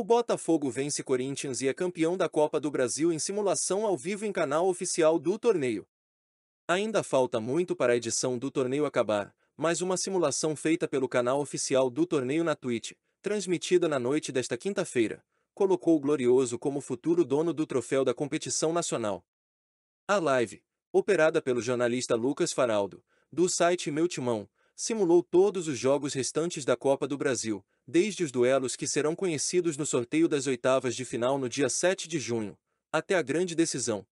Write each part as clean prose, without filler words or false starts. O Botafogo vence Corinthians e é campeão da Copa do Brasil em simulação ao vivo em canal oficial do torneio. Ainda falta muito para a edição do torneio acabar, mas uma simulação feita pelo canal oficial do torneio na Twitch, transmitida na noite desta quinta-feira, colocou o Glorioso como futuro dono do troféu da competição nacional. A live, operada pelo jornalista Lucas Faraldo, do site Meu Timão, simulou todos os jogos restantes da Copa do Brasil, desde os duelos que serão conhecidos no sorteio das oitavas de final no dia 7 de junho, até a grande decisão.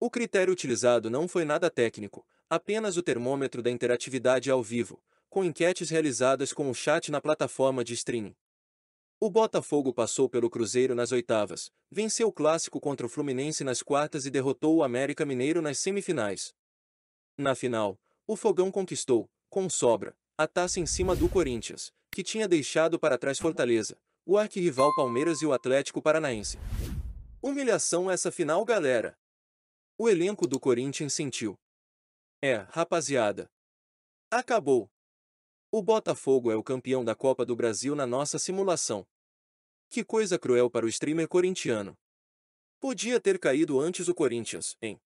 O critério utilizado não foi nada técnico, apenas o termômetro da interatividade ao vivo, com enquetes realizadas com o chat na plataforma de streaming. O Botafogo passou pelo Cruzeiro nas oitavas, venceu o Clássico contra o Fluminense nas quartas e derrotou o América Mineiro nas semifinais. Na final, o Fogão conquistou, com sobra, a taça em cima do Corinthians, que tinha deixado para trás Fortaleza, o arquirrival Palmeiras e o Atlético Paranaense. Humilhação essa final, galera! O elenco do Corinthians sentiu. É, rapaziada. Acabou. O Botafogo é o campeão da Copa do Brasil na nossa simulação. Que coisa cruel para o streamer corintiano. Podia ter caído antes o Corinthians, hein?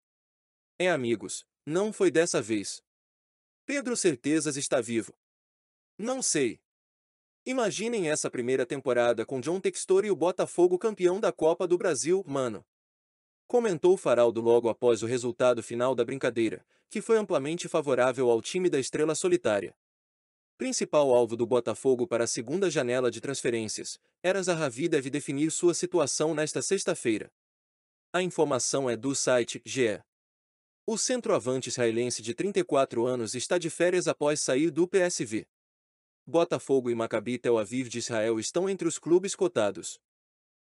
É, amigos, não foi dessa vez. Pedro Certezas está vivo. Não sei. Imaginem essa primeira temporada com John Textor e o Botafogo campeão da Copa do Brasil, mano. Comentou Faraldo logo após o resultado final da brincadeira, que foi amplamente favorável ao time da estrela solitária. Principal alvo do Botafogo para a segunda janela de transferências, Eran Zahavi deve definir sua situação nesta sexta-feira. A informação é do site GE. O centroavante israelense de 34 anos está de férias após sair do PSV. Botafogo e Maccabi Tel Aviv de Israel estão entre os clubes cotados.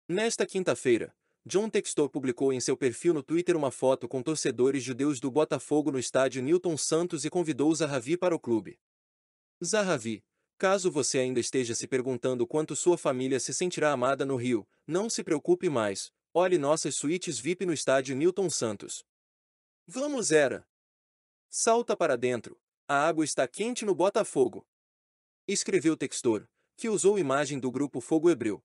Nesta quinta-feira, John Textor publicou em seu perfil no Twitter uma foto com torcedores judeus do Botafogo no estádio Nilton Santos e convidou Zahavi para o clube. Zahavi, caso você ainda esteja se perguntando quanto sua família se sentirá amada no Rio, não se preocupe mais, olhe nossas suítes VIP no estádio Nilton Santos. Vamos, Era! Salta para dentro, a água está quente no Botafogo. Escreveu Textor, que usou imagem do grupo Fogo Hebreu.